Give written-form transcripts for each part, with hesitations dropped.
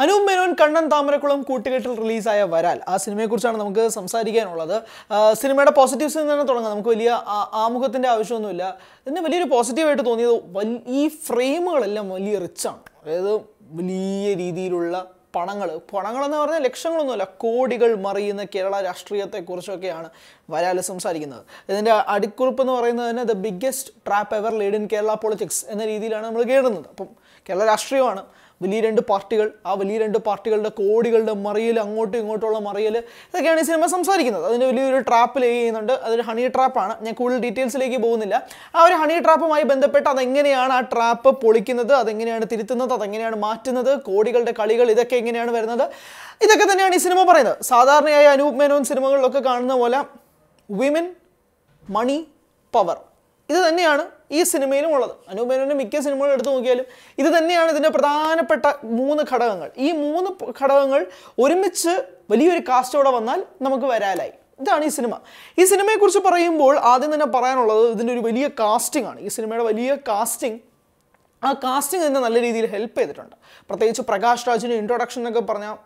Anu Menon Kandan Tamarakulam Kootikettil release aya Varal. Aa cinemayekkurichana namukku samsarikkanullathu. Cinemade positives ennu thanne thodangam. Namukku veliya aamukathinte avashyamonnum illa. Enna veliyoru positive aayittu thonniyathu ee framegalallam veliya rich aanu. Adayathu veliya reethiyilulla പണങ്ങൾ എന്ന് പറഞ്ഞാൽ ലക്ഷങ്ങളൊന്നുമല്ല കോടികൾ മറിയുന്ന കേരള രാഷ്ട്രീയത്തെ കുറിച്ചൊക്കെയാണ് വരാൽ സംസാരിക്കുന്നത്. ഇതിന്റെ അടിക്കുറിപ്പ് എന്ന് പറയുന്നത് തന്നെ the biggest trap ever laid in Kerala politics എന്ന രീതിയിലാണ് നമ്മൾ കേൾക്കുന്നത്. അപ്പോൾ കേരള രാഷ്ട്രീയമാണ് വലിയ രണ്ട് പാർട്ടികൾ ആ വലിയ രണ്ട് പാർട്ടികളുടെ കോടികളുടെ മറിയൽ അങ്ങോട്ടും ഇങ്ങോട്ടുള്ള മറിയൽ ഇതൊക്കെയാണ് ഈ സിനിമ സംസാരിക്കുന്നത്. അതിന് വലിയൊരു ട്രാപ്പ് ലേ ചെയ്യുന്നുണ്ട്. അതൊരു ഹണി ട്രാപ്പാണ്. ഞാൻ കൂടുതൽ ഡീറ്റെയിൽസിലേക്ക് പോകുന്നില്ല. ആ ഒരു ഹണി ട്രാപ്പുമായി ബന്ധപ്പെട്ട് അതെങ്ങനെയാണ് ആ ട്രാപ്പ് പൊളിക്കുന്നത്, അതെങ്ങനെയാണ് തിരുത്തുന്നത്, അതെങ്ങനെയാണ് മാറ്റുന്നത്, കോടികളുടെ കളികൾ ഇതൊക്കെ എങ്ങനെയാണ് വരുന്നത്, ഇതൊക്കെ തന്നെയാണ് ഈ സിനിമ പറയുന്നത്. സാധാരണയായി അനൂപ് മേനോൻ സിനിമകളിലൊക്കെ കാണുന്ന പോലെ വിമൻ, മണി, പവർ ഇത് തന്നെയാണ് ഈ സിനിമയിലും ഉള്ളത്. അനൂപ് മേനോന്റെ മിക്ക സിനിമകൾ എടുത്തു നോക്കിയാലും ഇത് തന്നെയാണ് ഇതിന്റെ പ്രധാനപ്പെട്ട മൂന്ന് ഘടകങ്ങൾ. ഈ മൂന്ന് ഘടകങ്ങൾ ഒരുമിച്ച് വലിയൊരു കാസ്റ്റോടെ വന്നാൽ നമുക്ക് വരാലായി. ഇതാണ് ഈ സിനിമ. ഈ സിനിമയെക്കുറിച്ച് പറയുമ്പോൾ ആദ്യം തന്നെ പറയാനുള്ളത് ഇതിൻ്റെ ഒരു വലിയ കാസ്റ്റിംഗ് ആണ്. ഈ സിനിമയുടെ വലിയ കാസ്റ്റിംഗ് ആ കാസ്റ്റിംഗ് തന്നെ നല്ല രീതിയിൽ ഹെൽപ്പ് ചെയ്തിട്ടുണ്ട്. പ്രത്യേകിച്ച് പ്രകാശ് രാജിൻ്റെ ഇൻട്രൊഡക്ഷൻ എന്നൊക്കെ പറഞ്ഞാൽ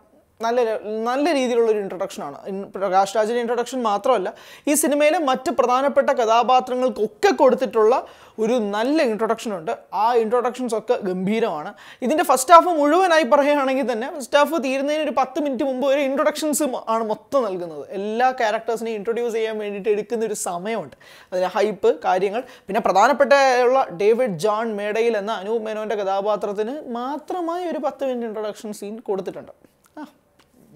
നല്ല രീതിയിലുള്ളൊരു ഇൻട്രൊഡക്ഷനാണ്. പ്രകാശ് രാജിൻ്റെ ഇൻട്രൊഡക്ഷൻ മാത്രമല്ല, ഈ സിനിമയിലെ മറ്റ് പ്രധാനപ്പെട്ട കഥാപാത്രങ്ങൾക്കൊക്കെ കൊടുത്തിട്ടുള്ള ഒരു നല്ല ഇൻട്രൊഡക്ഷനുണ്ട്. ആ ഇൻട്രൊഡക്ഷൻസ് ഒക്കെ ഗംഭീരമാണ്. ഇതിൻ്റെ ഫസ്റ്റ് ഹാഫ് മുഴുവനായി പറയുകയാണെങ്കിൽ തന്നെ ഫസ്റ്റ് ഹാഫ് തീരുന്നതിന് ഒരു 10 മിനിറ്റ് മുമ്പ് ഒരു ഇൻട്രൊഡക്ഷൻസ് ആണ് മൊത്തം നൽകുന്നത്. എല്ലാ ക്യാരക്ടേഴ്സിനെയും ഇൻട്രൊഡ്യൂസ് ചെയ്യാൻ വേണ്ടിയിട്ട് എടുക്കുന്ന ഒരു സമയമുണ്ട്. അതിന് ഹൈപ്പ് കാര്യങ്ങൾ പിന്നെ പ്രധാനപ്പെട്ട ഉള്ള ഡേവിഡ് ജോൺ മേഡയിൽ എന്ന അനൂപ് മേനോൻ്റെ കഥാപാത്രത്തിന് മാത്രമായി ഒരു 10 മിനിറ്റ് ഇൻട്രൊഡക്ഷൻ സീൻ കൊടുത്തിട്ടുണ്ട്.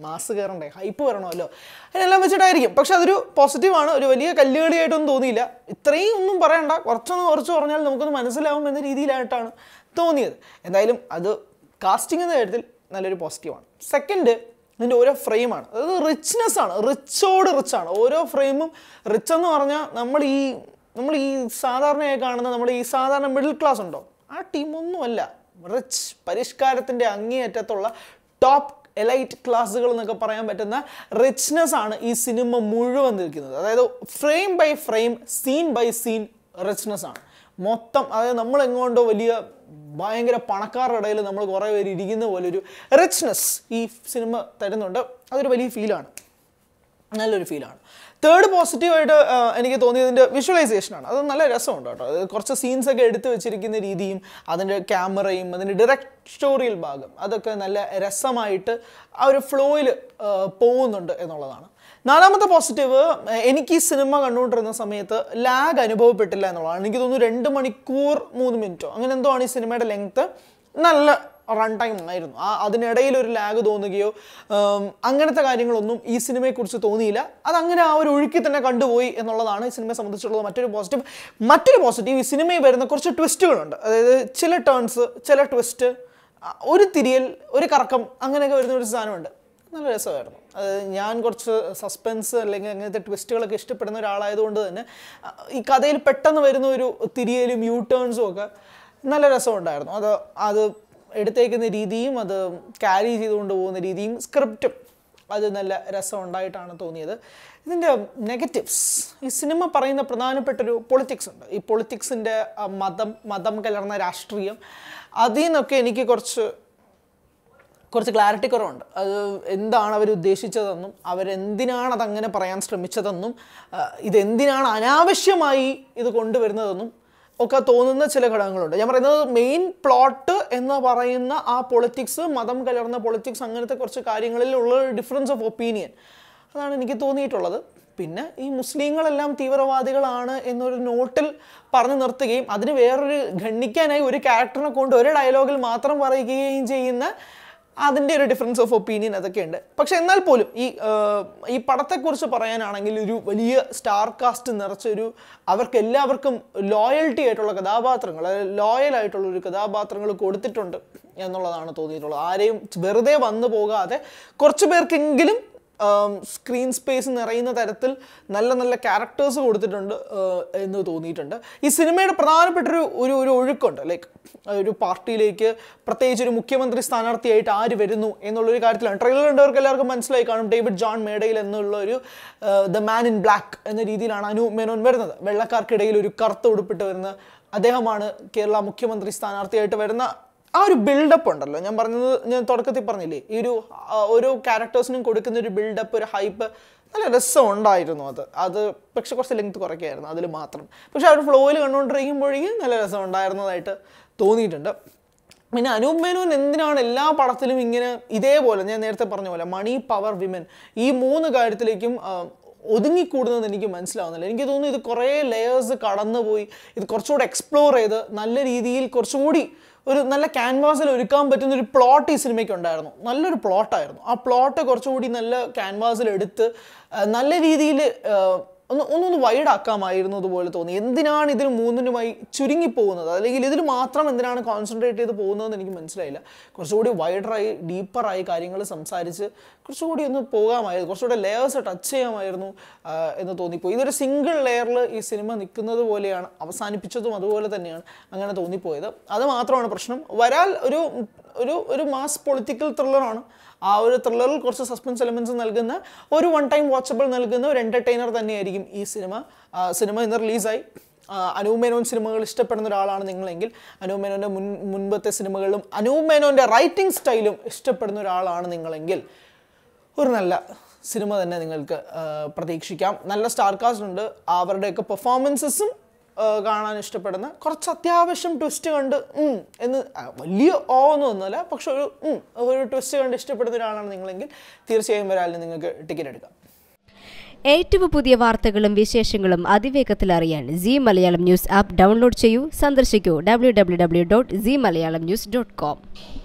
മാസ് കയറണ്ടേ, ഹൈപ്പ് വരണമല്ലോ, അതിനെല്ലാം വെച്ചിട്ടായിരിക്കും. പക്ഷെ അതൊരു പോസിറ്റീവാണ്. ഒരു വലിയ കല്ലുകളിയായിട്ടൊന്നും തോന്നിയില്ല. ഇത്രയും ഒന്നും പറയണ്ട, കുറച്ച് പറഞ്ഞാൽ നമുക്കൊന്ന് മനസ്സിലാവും എന്ന രീതിയിലായിട്ടാണ് തോന്നിയത്. എന്തായാലും അത് കാസ്റ്റിംഗ് എന്ന കാര്യത്തിൽ നല്ലൊരു പോസിറ്റീവാണ്. സെക്കൻഡ്, ഇതിൻ്റെ ഓരോ ഫ്രെയിമാണ്. അതായത് റിച്ച്നെസ് ആണ്. റിച്ചോട് റിച്ചാണ് ഓരോ ഫ്രെയിമും. റിച്ച് എന്ന് പറഞ്ഞാൽ നമ്മൾ ഈ സാധാരണയായി കാണുന്ന നമ്മൾ ഈ സാധാരണ മിഡിൽ ക്ലാസ് ഉണ്ടോ ആ ടീമൊന്നുമല്ല. റിച്ച്, പരിഷ്കാരത്തിൻ്റെ അങ്ങേയറ്റത്തുള്ള ടോപ്പ് എലൈറ്റ് ക്ലാസ്സുകൾ എന്നൊക്കെ പറയാൻ പറ്റുന്ന റിച്ച്നെസ് ആണ് ഈ സിനിമ മുഴുവൻ നിൽക്കുന്നത്. അതായത് frame by frame, scene by scene richness ആണ് മൊത്തം. അതായത് നമ്മളെങ്ങോട്ടോ വലിയ ഭയങ്കര പണക്കാരുടെ ഇടയിൽ നമ്മൾ കുറേ പേര് ഇരിക്കുന്ന പോലൊരു റിച്ച്നെസ് ഈ സിനിമ തരുന്നുണ്ട്. അതൊരു വലിയ ഫീലാണ്, നല്ലൊരു ഫീലാണ്. തേർഡ് പോസിറ്റീവായിട്ട് എനിക്ക് തോന്നിയതിൻ്റെ വിഷ്വലൈസേഷനാണ്. അത് നല്ല രസമുണ്ട് കേട്ടോ. അത് കുറച്ച് സീൻസൊക്കെ എടുത്തു വെച്ചിരിക്കുന്ന രീതിയും അതിൻ്റെ ക്യാമറയും അതിൻ്റെ ഡയറക്റ്റ് സ്റ്റോറിയൽ ഭാഗം അതൊക്കെ നല്ല രസമായിട്ട് ആ ഒരു ഫ്ലോയിൽ പോകുന്നുണ്ട് എന്നുള്ളതാണ്. നാലാമത്തെ പോസിറ്റീവ്, എനിക്ക് ഈ സിനിമ കണ്ടുകൊണ്ടിരുന്ന സമയത്ത് ലാഗ് അനുഭവപ്പെട്ടില്ല എന്നുള്ളതാണ്. എനിക്ക് തോന്നുന്നു 2 മണിക്കൂർ 3 മിനിറ്റോ അങ്ങനെ എന്തോ ആണ് ഈ സിനിമയുടെ ലെങ്ത്ത്. നല്ല റൺ ടൈം ആയിരുന്നു. അതിനിടയിൽ ഒരു ലാഗ് തോന്നുകയോ അങ്ങനത്തെ കാര്യങ്ങളൊന്നും ഈ സിനിമയെക്കുറിച്ച് തോന്നിയില്ല. അതങ്ങനെ ആ ഒരു ഒഴുക്കി തന്നെ കണ്ടുപോയി എന്നുള്ളതാണ് ഈ സിനിമയെ സംബന്ധിച്ചുള്ളത് മറ്റൊരു പോസിറ്റീവ്. ഈ സിനിമയിൽ വരുന്ന കുറച്ച് ട്വിസ്റ്റുകളുണ്ട്. അതായത് ചില ടേൺസ്, ചില ട്വിസ്റ്റ്, ഒരു തിരിയൽ, ഒരു കറക്കം, അങ്ങനെയൊക്കെ വരുന്ന ഒരു സാധനമുണ്ട്. നല്ല രസമായിരുന്നു. ഞാൻ കുറച്ച് സസ്പെൻസ് അല്ലെങ്കിൽ അങ്ങനത്തെ ട്വിസ്റ്റുകളൊക്കെ ഇഷ്ടപ്പെടുന്ന ഒരാളായതുകൊണ്ട് തന്നെ ഈ കഥയിൽ പെട്ടെന്ന് വരുന്ന ഒരു തിരിയലും യൂ ടേൺസും ഒക്കെ നല്ല രസമുണ്ടായിരുന്നു. അത് എടുത്തേക്കുന്ന രീതിയും അത് ക്യാരി ചെയ്തുകൊണ്ട് പോകുന്ന രീതിയും സ്ക്രിപ്റ്റും അത് നല്ല രസമുണ്ടായിട്ടാണ് തോന്നിയത്. ഇതിൻ്റെ നെഗറ്റീവ്സ്, ഈ സിനിമ പറയുന്ന പ്രധാനപ്പെട്ടൊരു പൊളിറ്റിക്സ് ഉണ്ട്. ഈ പൊളിറ്റിക്സിൻ്റെ മതം കലർന്ന രാഷ്ട്രീയം, അതിൽ നിന്നൊക്കെ എനിക്ക് കുറച്ച് ക്ലാരിറ്റി കുറവുണ്ട്. അത് എന്താണ് അവരുദ്ദേശിച്ചതെന്നും അവരെന്തിനാണ് അതങ്ങനെ പറയാൻ ശ്രമിച്ചതെന്നും ഇതെന്തിനാണ് അനാവശ്യമായി ഇത് കൊണ്ടുവരുന്നതെന്നും ഒക്കെ തോന്നുന്ന ചില ഘടകങ്ങളുണ്ട്. ഞാൻ പറയുന്നത് മെയിൻ പ്ലോട്ട് എന്ന് പറയുന്ന ആ പൊളിറ്റിക്സ്, മതം കലർന്ന പൊളിറ്റിക്സ്, അങ്ങനത്തെ കുറച്ച് കാര്യങ്ങളിലുള്ള ഡിഫറൻസ് ഓഫ് ഒപ്പീനിയൻ അതാണ് എനിക്ക് തോന്നിയിട്ടുള്ളത്. പിന്നെ ഈ മുസ്ലിങ്ങളെല്ലാം തീവ്രവാദികളാണ് എന്നൊരു നോട്ടിൽ പറഞ്ഞു നിർത്തുകയും അതിന് വേറൊരു ഖണ്ഡിക്കാനായി ഒരു ക്യാരക്ടറിനെ കൊണ്ട് ഒരു ഡയലോഗിൽ മാത്രം പറയുകയും ചെയ്യുന്ന അതിൻ്റെ ഒരു ഡിഫറൻസ് ഓഫ് ഒപ്പീനിയൻ അതൊക്കെയുണ്ട്. പക്ഷെ എന്നാൽ പോലും ഈ പടത്തെക്കുറിച്ച് പറയാനാണെങ്കിൽ ഒരു വലിയ സ്റ്റാർ കാസ്റ്റ് നിറച്ചൊരു അവർക്കെല്ലാവർക്കും ലോയൽറ്റി ആയിട്ടുള്ള കഥാപാത്രങ്ങൾ, അതായത് ലോയലായിട്ടുള്ളൊരു കഥാപാത്രങ്ങൾ കൊടുത്തിട്ടുണ്ട് എന്നുള്ളതാണ് തോന്നിയിട്ടുള്ളത്. ആരെയും വെറുതെ വന്നു പോകാതെ കുറച്ച് പേർക്കെങ്കിലും സ്ക്രീൻ സ്പേസ് നിറയുന്ന തരത്തിൽ നല്ല നല്ല ക്യാരക്ടേഴ്സ് കൊടുത്തിട്ടുണ്ട് എന്ന് തോന്നിയിട്ടുണ്ട്. ഈ സിനിമയുടെ പ്രധാനപ്പെട്ടൊരു ഒരു ഒഴുക്കുണ്ട്. ലൈക്ക് ഒരു പാർട്ടിയിലേക്ക് പ്രത്യേകിച്ച് ഒരു മുഖ്യമന്ത്രി സ്ഥാനാർത്ഥിയായിട്ട് ആര് വരുന്നു എന്നുള്ളൊരു കാര്യത്തിലാണ്. ട്രെയിലർ കണ്ടവർക്ക് എല്ലാവർക്കും മനസ്സിലായി കാണും. ഡേവിഡ് ജോൺ മേഡയിൽ എന്നുള്ള ഒരു ദ മാൻ ഇൻ ബ്ലാക്ക് എന്ന രീതിയിലാണ് അനൂപ് മേനോൻ വരുന്നത്. വെള്ളക്കാർക്കിടയിൽ ഒരു കറുത്ത ഉടുപ്പിട്ട് വരുന്ന അദ്ദേഹമാണ് കേരള മുഖ്യമന്ത്രി സ്ഥാനാർത്ഥിയായിട്ട് വരുന്ന a build up undallo njan parnadu njan thodakkati parnille ee oru characters nim kodukkuna oru build up oru hype nalla resam undayirunnu adu peksha korchu length korakayirunnu adile matram peksha oru flow il kandukondirikkumbodikku nalla resam undayirunnadayittu thoniyittundu പിന്നെ അനൂപ് മേനോൻ എന്തിനാണ് എല്ലാ പടത്തിലും ഇങ്ങനെ ഇതേപോലെ ഞാൻ നേരത്തെ പറഞ്ഞ പോലെ money power women ഈ മൂന്ന് കാര്യത്തിലേക്കും ഒതുങ്ങി കൂടുന്നത് എനിക്ക് മനസ്സിലാവുന്നില്ല എനിക്ക് തോന്നുന്നു ഇത് കുറേ ലെയേഴ്സ് കടന്നു പോയി ഇത് കുറച്ചുകൂടി എക്സ്പ്ലോർ ചെയ്ത് നല്ല രീതിയിൽ കുറച്ചുകൂടി ഒരു നല്ല ക്യാൻവാസിൽ ഒരുക്കാൻ പറ്റുന്ന ഒരു പ്ലോട്ട് ഈ സിനിമയ്ക്ക് ഉണ്ടായിരുന്നു നല്ലൊരു പ്ലോട്ട് ആയിരുന്നു ആ പ്ലോട്ട് കുറച്ചുകൂടി നല്ല ക്യാൻവാസിൽ എടുത്ത് നല്ല രീതിയിൽ ഒന്ന് വൈഡ് ആക്കാമായിരുന്നതുപോലെ തോന്നി എന്തിനാണ് ഇതിൽ മൂന്നിനുമായി ചുരുങ്ങി പോകുന്നത് അല്ലെങ്കിൽ ഇതിൽ മാത്രം എന്തിനാണ് കോൺസെൻട്രേറ്റ് ചെയ്ത് പോകുന്നതെന്ന് എനിക്ക് മനസ്സിലായില്ല കുറച്ചുകൂടി വൈഡറായി ഡീപ്പറായി കാര്യങ്ങൾ സംസാരിച്ച് കുറച്ചുകൂടി ഒന്ന് പോകാമായിരുന്നു കുറച്ചുകൂടി ലെയേഴ്സ് ടച്ച് ചെയ്യാമായിരുന്നു എന്ന് തോന്നിപ്പോയി ഇതൊരു സിംഗിൾ ലെയറിൽ ഈ സിനിമ നിൽക്കുന്നത് പോലെയാണ് അവസാനിപ്പിച്ചതും അതുപോലെ തന്നെയാണ് അങ്ങനെ തോന്നിപ്പോയത് അത് മാത്രമാണ് പ്രശ്നം വരാൽ ഒരു ഒരു ഒരു മാസ് പൊളിറ്റിക്കൽ ത്രില്ലറാണ് ആ ഒരു ത്രില്ലറിൽ കുറച്ച് സസ്പെൻസ് എലമെന്റ്സ് നൽകുന്ന ഒരു വൺ ടൈം വാച്ചബിൾ നൽകുന്ന ഒരു എൻ്റർടൈനർ തന്നെയായിരിക്കും ഈ സിനിമ ഇന്ന് റിലീസായി അനൂപ് മേനോൻ സിനിമകൾ ഇഷ്ടപ്പെടുന്ന ഒരാളാണ് നിങ്ങളെങ്കിൽ അനൂപ് മേനോൻ്റെ മുൻപത്തെ സിനിമകളും അനൂപ് മേനോൻ്റെ റൈറ്റിംഗ് സ്റ്റൈലും ഇഷ്ടപ്പെടുന്ന ഒരാളാണ് നിങ്ങളെങ്കിൽ ഒരു നല്ല സിനിമ തന്നെ നിങ്ങൾക്ക് പ്രതീക്ഷിക്കാം നല്ല സ്റ്റാർകാസ്റ്റ് ഉണ്ട് അവരുടെയൊക്കെ പെർഫോമൻസസും കാണാൻ ഇഷ്ടപ്പെടുന്ന കുറച്ച് അത്യാവശ്യം ട്വിസ്റ്റ് കണ്ട് എന്ന് വലിയ ഓ ഒന്നും ഒന്നുമല്ല പക്ഷെ ഒരു ട്വിസ്റ്റ് കണ്ട് ഇഷ്ടപ്പെടുന്ന ഒരാളാണ് നിങ്ങളെങ്കിൽ തീർച്ചയായും വരാലിന് നിങ്ങൾക്ക് ടിക്കറ്റ് എടുക്കാം ഏറ്റവും പുതിയ വാർത്തകളും വിശേഷങ്ങളും അതിവേഗത്തിൽ അറിയാൻ Zee Malayalam news app download ചെയ്യൂ സന്ദർശിക്കൂ www.zmalayalamnews.com